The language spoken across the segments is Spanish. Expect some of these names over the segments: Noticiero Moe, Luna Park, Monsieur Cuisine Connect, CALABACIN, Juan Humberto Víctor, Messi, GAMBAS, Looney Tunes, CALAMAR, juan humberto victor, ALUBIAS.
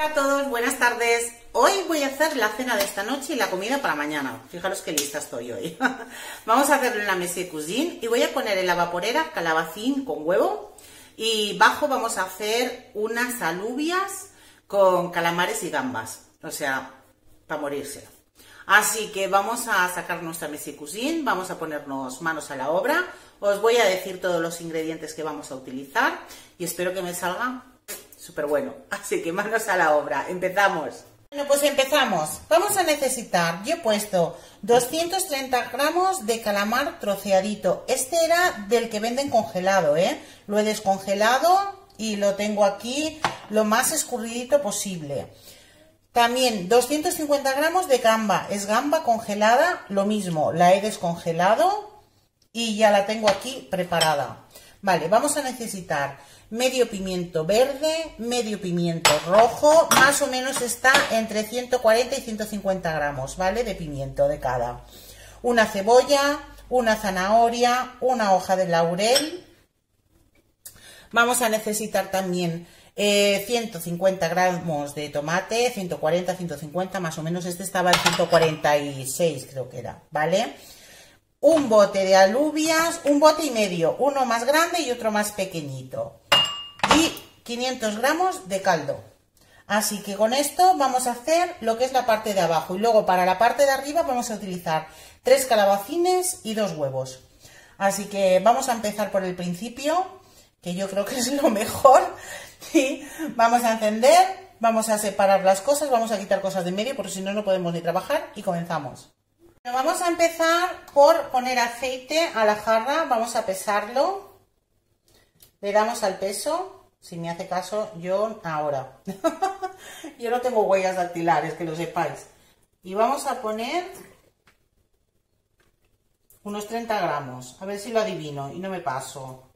Hola a todos, buenas tardes. Hoy voy a hacer la cena de esta noche y la comida para mañana. Fijaros qué lista estoy hoy. Vamos a hacerlo en la Monsieur Cuisine y voy a poner en la vaporera calabacín con huevo y bajo vamos a hacer unas alubias con calamares y gambas. O sea, para morirse. Así que vamos a sacar nuestra Monsieur Cuisine, vamos a ponernos manos a la obra. Os voy a decir todos los ingredientes que vamos a utilizar y espero que me salga súper bueno. Así que manos a la obra, empezamos. Bueno, pues empezamos. Vamos a necesitar, yo he puesto 230 gramos de calamar troceadito. Este era del que venden congelado, Lo he descongelado y lo tengo aquí lo más escurridito posible. También 250 gramos de gamba, es gamba congelada, lo mismo, la he descongelado y ya la tengo aquí preparada. Vale, vamos a necesitar medio pimiento verde, medio pimiento rojo, más o menos está entre 140 y 150 gramos, ¿vale? De pimiento de cada. Una cebolla, una zanahoria, una hoja de laurel. Vamos a necesitar también 150 gramos de tomate, 140, 150, más o menos este estaba en 146 creo que era, ¿vale? Un bote de alubias, un bote y medio, uno más grande y otro más pequeñito. Y 500 gramos de caldo. Así que con esto vamos a hacer lo que es la parte de abajo. Y luego para la parte de arriba vamos a utilizar 3 calabacines y 2 huevos. Así que vamos a empezar por el principio, que yo creo que es lo mejor. Y vamos a encender, vamos a separar las cosas, vamos a quitar cosas de medio, porque si no, no podemos ni trabajar. Y comenzamos. Vamos a empezar por poner aceite a la jarra, vamos a pesarlo, le damos al peso, si me hace caso yo ahora, yo no tengo huellas dactilares, que lo sepáis, y vamos a poner unos 30 gramos, a ver si lo adivino y no me paso,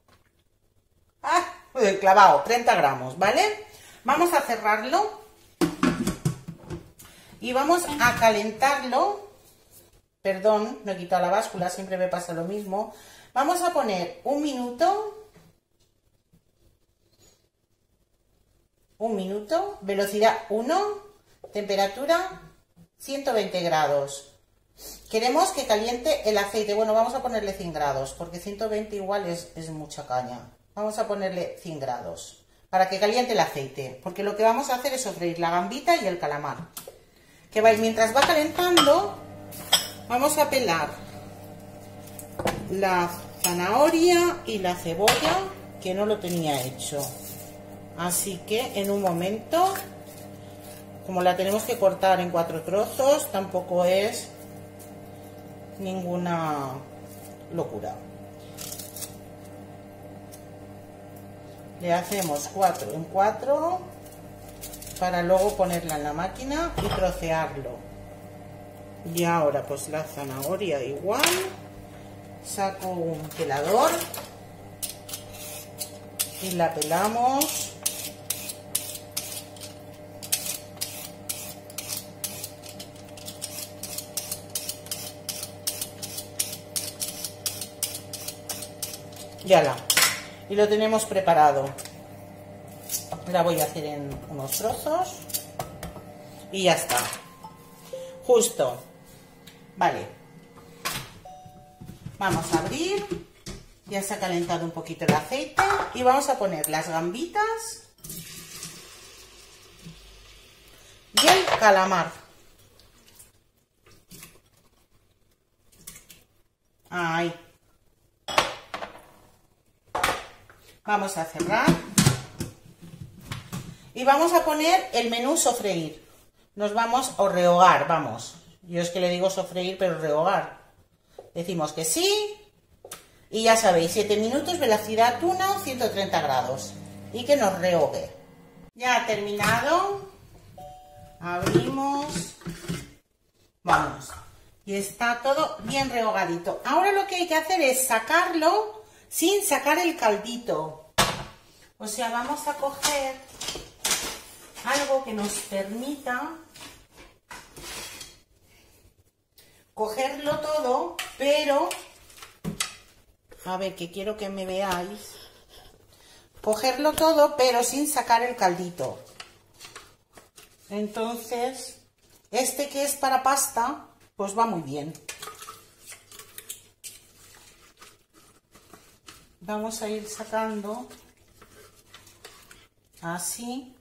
clavado, 30 gramos, ¿vale? Vamos a cerrarlo y vamos a calentarlo. Perdón, no he quitado la báscula, siempre me pasa lo mismo. Vamos a poner un minuto, velocidad 1, temperatura 120 grados. Queremos que caliente el aceite, bueno, vamos a ponerle 100 grados, porque 120 igual es mucha caña. Vamos a ponerle 100 grados, para que caliente el aceite, porque lo que vamos a hacer es sofreír la gambita y el calamar. Que vais, mientras va calentando, vamos a pelar la zanahoria y la cebolla, que no lo tenía hecho. Así que en un momento, como la tenemos que cortar en 4 trozos, tampoco es ninguna locura. Le hacemos 4 en 4 para luego ponerla en la máquina y trocearlo. Y ahora pues la zanahoria igual, saco un pelador y la pelamos. Y ala, y lo tenemos preparado. La voy a hacer en unos trozos y ya está. Justo. Vale, vamos a abrir, ya se ha calentado un poquito el aceite y vamos a poner las gambitas y el calamar. Ahí. Vamos a cerrar y vamos a poner el menú sofreír, nos vamos a rehogar, vamos. Yo es que le digo sofreír, pero rehogar. Decimos que sí. Y ya sabéis, 7 minutos, velocidad 1, 130 grados. Y que nos rehogue. Ya ha terminado. Abrimos. Vamos. Y está todo bien rehogadito. Ahora lo que hay que hacer es sacarlo sin sacar el caldito. O sea, vamos a coger algo que nos permita cogerlo todo, pero a ver, que quiero que me veáis, cogerlo todo pero sin sacar el caldito. Entonces, este que es para pasta, pues va muy bien. Vamos a ir sacando así.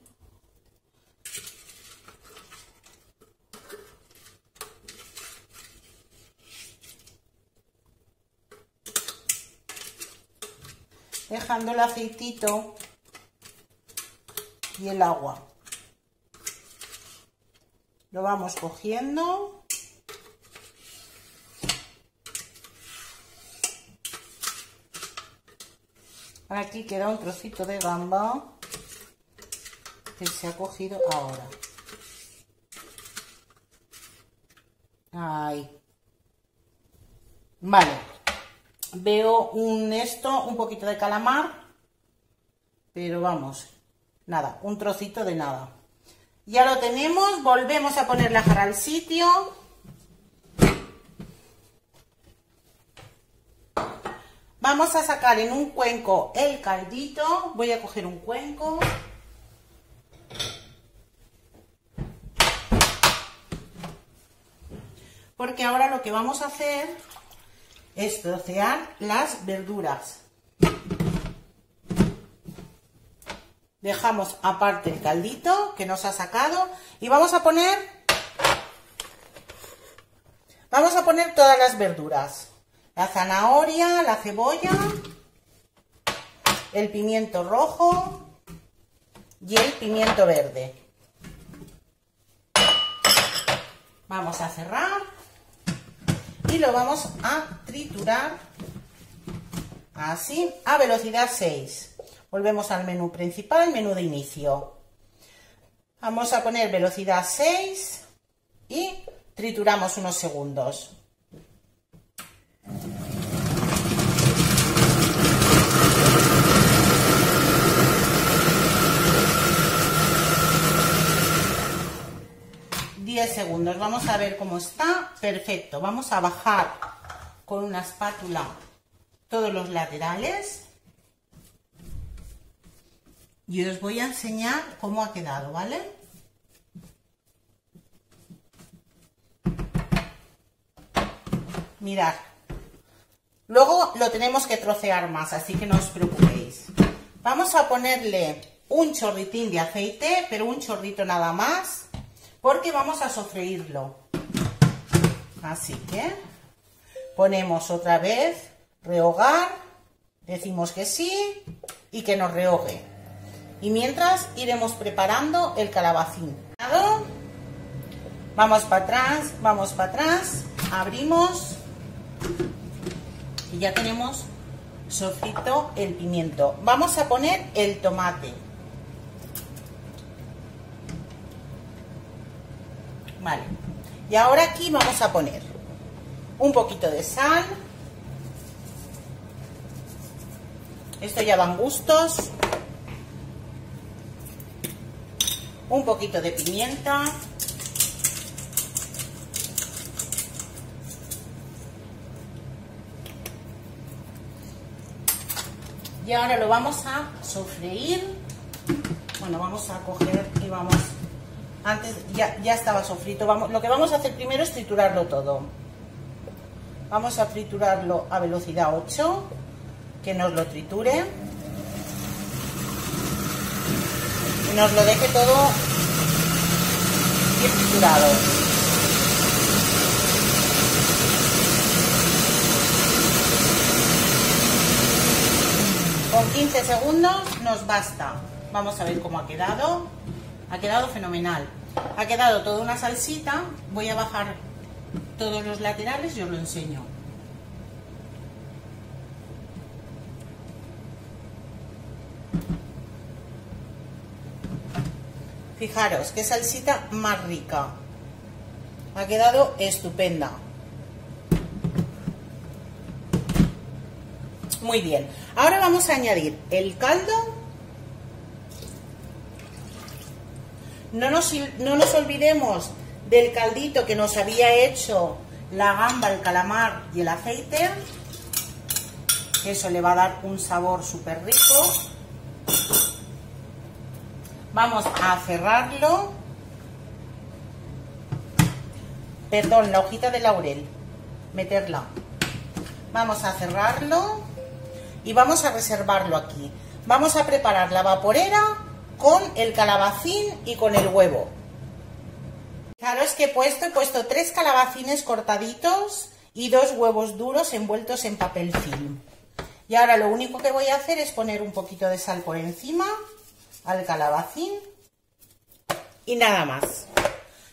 Dejando el aceitito y el agua. Lo vamos cogiendo. Aquí queda un trocito de gamba que se ha cogido ahora. Ahí. Vale. Veo un poquito de calamar, pero vamos, nada, un trocito de nada. Ya lo tenemos, volvemos a poner la jarra al sitio. Vamos a sacar en un cuenco el caldito, voy a coger un cuenco. Porque ahora lo que vamos a hacer es trocear las verduras. Dejamos aparte el caldito que nos ha sacado y vamos a poner todas las verduras: la zanahoria, la cebolla, el pimiento rojo y el pimiento verde. Vamos a cerrar y lo vamos a triturar así a velocidad 6. Volvemos al menú principal, menú de inicio. Vamos a poner velocidad 6 y trituramos unos segundos. Segundos, vamos a ver cómo está. Perfecto, vamos a bajar con una espátula todos los laterales y os voy a enseñar cómo ha quedado, ¿vale? Mirad, luego lo tenemos que trocear más, así que no os preocupéis. Vamos a ponerle un chorritín de aceite, pero un chorrito nada más, porque vamos a sofreírlo. Así que ponemos otra vez rehogar, decimos que sí y que nos rehogue. Y mientras iremos preparando el calabacín. Vamos para atrás, abrimos y ya tenemos sofrito el pimiento. Vamos a poner el tomate. Vale, y ahora aquí vamos a poner un poquito de sal. Esto ya van gustos. Un poquito de pimienta. Y ahora lo vamos a sofreír. Bueno, vamos a coger y vamos... Antes ya estaba sofrito. Lo que vamos a hacer primero es triturarlo todo. Vamos a triturarlo a velocidad 8, que nos lo triture y nos lo deje todo bien triturado. Con 15 segundos nos basta. Vamos a ver cómo ha quedado. Ha quedado fenomenal. Ha quedado toda una salsita. Voy a bajar todos los laterales y os lo enseño. Fijaros, qué salsita más rica. Ha quedado estupenda. Muy bien. Ahora vamos a añadir el caldo. No nos olvidemos del caldito que nos había hecho la gamba, el calamar y el aceite. Eso le va a dar un sabor súper rico. Vamos a cerrarlo perdón, la hojita de laurel, meterla. Vamos a cerrarlo y vamos a reservarlo aquí. Vamos a preparar la vaporera con el calabacín y con el huevo. Fijaros que he puesto 3 calabacines cortaditos y 2 huevos duros envueltos en papel film. Y ahora lo único que voy a hacer es poner un poquito de sal por encima al calabacín y nada más.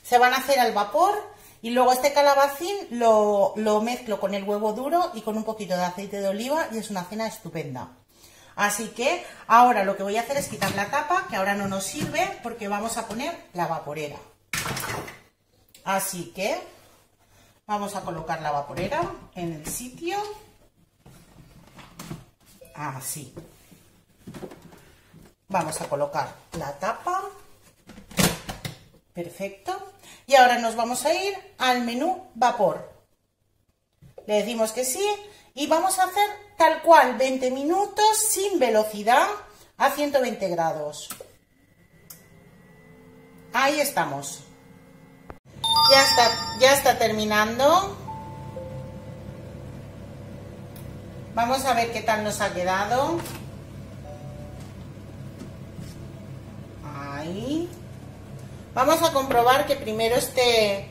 Se van a hacer al vapor y luego este calabacín lo mezclo con el huevo duro y con un poquito de aceite de oliva y es una cena estupenda. Así que ahora lo que voy a hacer es quitar la tapa, que ahora no nos sirve porque vamos a poner la vaporera. Así que vamos a colocar la vaporera en el sitio, así. Vamos a colocar la tapa, perfecto. Y ahora nos vamos a ir al menú vapor. Le decimos que sí y vamos a hacer tal cual 20 minutos sin velocidad a 120 grados. Ahí estamos. Ya está terminando. Vamos a ver qué tal nos ha quedado. Ahí. Vamos a comprobar que primero esté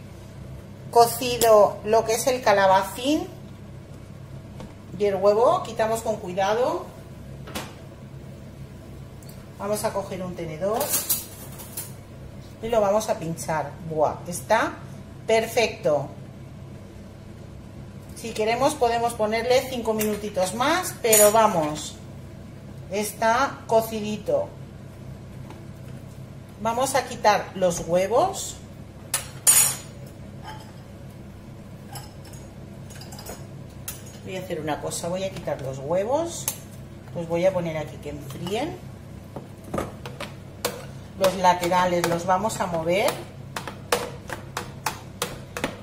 cocido lo que es el calabacín y el huevo. Quitamos con cuidado. Vamos a coger un tenedor y lo vamos a pinchar. Buah, está perfecto. Si queremos podemos ponerle 5 minutitos más, pero vamos, está cocidito. Vamos a quitar los huevos. Voy a hacer una cosa, voy a quitar los huevos, los voy a poner aquí que enfríen. Los laterales los vamos a mover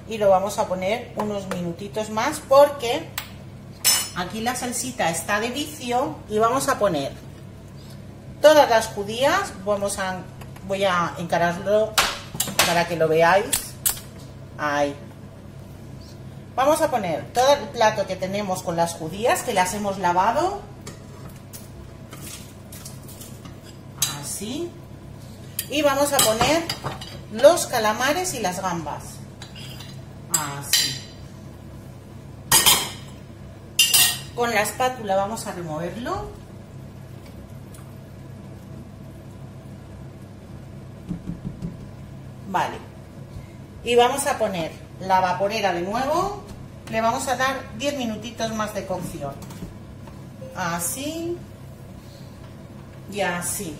y lo vamos a poner unos minutitos más porque aquí la salsita está de vicio y vamos a poner todas las judías. Voy a encararlo para que lo veáis. Ahí. Vamos a poner todo el plato que tenemos con las judías, que las hemos lavado. Así. Y vamos a poner los calamares y las gambas. Así. Con la espátula vamos a removerlo. Vale, y vamos a poner la vaporera de nuevo, le vamos a dar 10 minutitos más de cocción, así y así.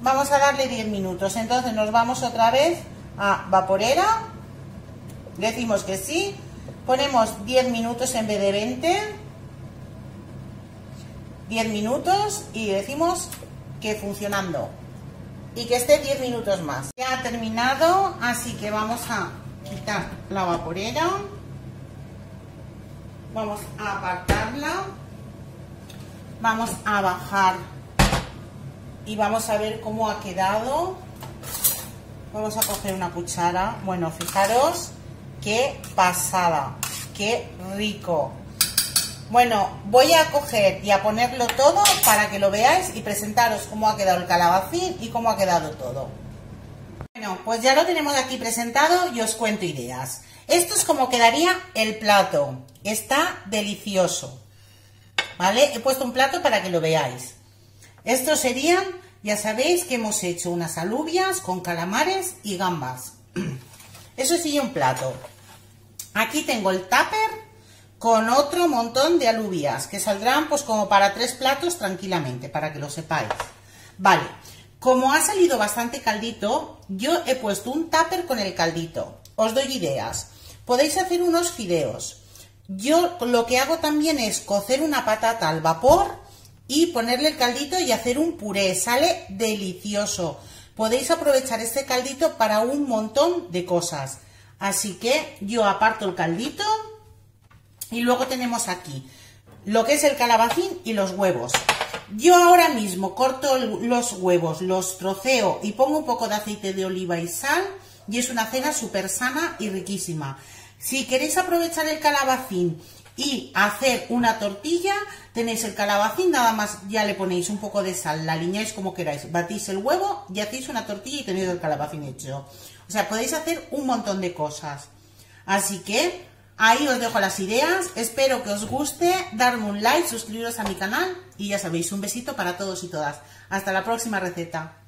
Vamos a darle 10 minutos, entonces nos vamos otra vez a vaporera, decimos que sí, ponemos 10 minutos en vez de 20, 10 minutos y decimos que funcionando. Y que esté 10 minutos más. Ya ha terminado, así que vamos a quitar la vaporera. Vamos a apartarla. Vamos a bajar y vamos a ver cómo ha quedado. Vamos a coger una cuchara. Bueno, fijaros qué pasada, qué rico. Bueno, voy a coger y a ponerlo todo para que lo veáis y presentaros cómo ha quedado el calabacín y cómo ha quedado todo. Bueno, pues ya lo tenemos aquí presentado y os cuento ideas. Esto es como quedaría el plato. Está delicioso. ¿Vale? He puesto un plato para que lo veáis. Estos serían, ya sabéis que hemos hecho unas alubias con calamares y gambas. Eso sería un plato. Aquí tengo el tupper con otro montón de alubias, que saldrán pues como para 3 platos tranquilamente, para que lo sepáis. Vale, como ha salido bastante caldito, yo he puesto un tupper con el caldito. Os doy ideas. Podéis hacer unos fideos. Yo lo que hago también es cocer una patata al vapor y ponerle el caldito y hacer un puré. Sale delicioso. Podéis aprovechar este caldito para un montón de cosas. Así que yo aparto el caldito. Y luego tenemos aquí lo que es el calabacín y los huevos. Yo ahora mismo corto los huevos, los troceo y pongo un poco de aceite de oliva y sal, y es una cena súper sana y riquísima. Si queréis aprovechar el calabacín y hacer una tortilla, tenéis el calabacín, nada más ya le ponéis un poco de sal, la aliñáis como queráis, batís el huevo y hacéis una tortilla y tenéis el calabacín hecho. O sea, podéis hacer un montón de cosas. Así que ahí os dejo las ideas, espero que os guste, darme un like, suscribiros a mi canal y ya sabéis, un besito para todos y todas. Hasta la próxima receta.